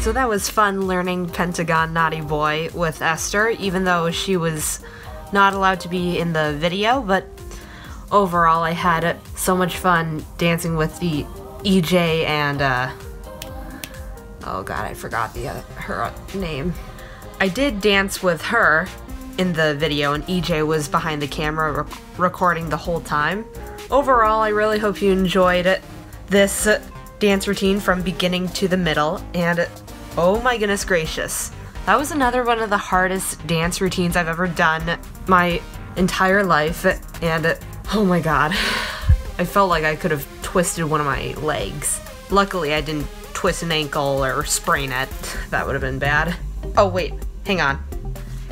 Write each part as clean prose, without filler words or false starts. So that was fun learning Pentagon Naughty Boy with Esther, even though she was not allowed to be in the video, but overall I had so much fun dancing with the EJ and, oh god, I forgot the her name. I did dance with her in the video and EJ was behind the camera recording the whole time. Overall, I really hope you enjoyed this dance routine from beginning to the middle, and oh my goodness gracious. That was another one of the hardest dance routines I've ever done my entire life, and oh my god. I felt like I could have twisted one of my legs. Luckily I didn't twist an ankle or sprain it. That would have been bad. Oh wait, hang on.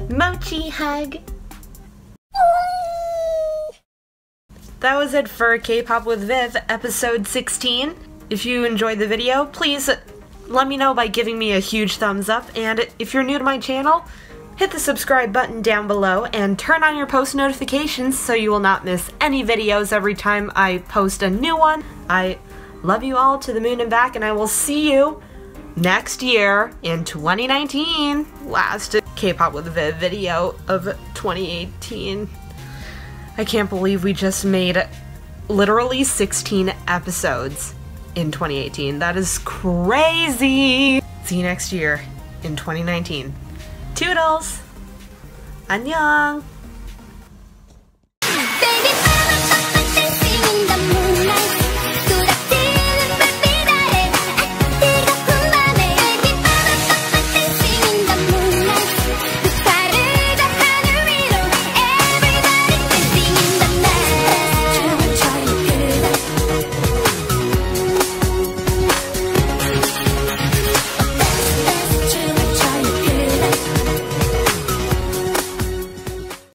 Mochi hug! That was it for K-pop with Viv, episode 16. If you enjoyed the video, please let me know by giving me a huge thumbs up, and if you're new to my channel, hit the subscribe button down below and turn on your post notifications so you will not miss any videos every time I post a new one. I love you all to the moon and back, and I will see you next year in 2019. Last K-pop with Viv video of 2018. I can't believe we just made literally 16 episodes in 2018. That is crazy! See you next year in 2019. Toodles! Annyeong!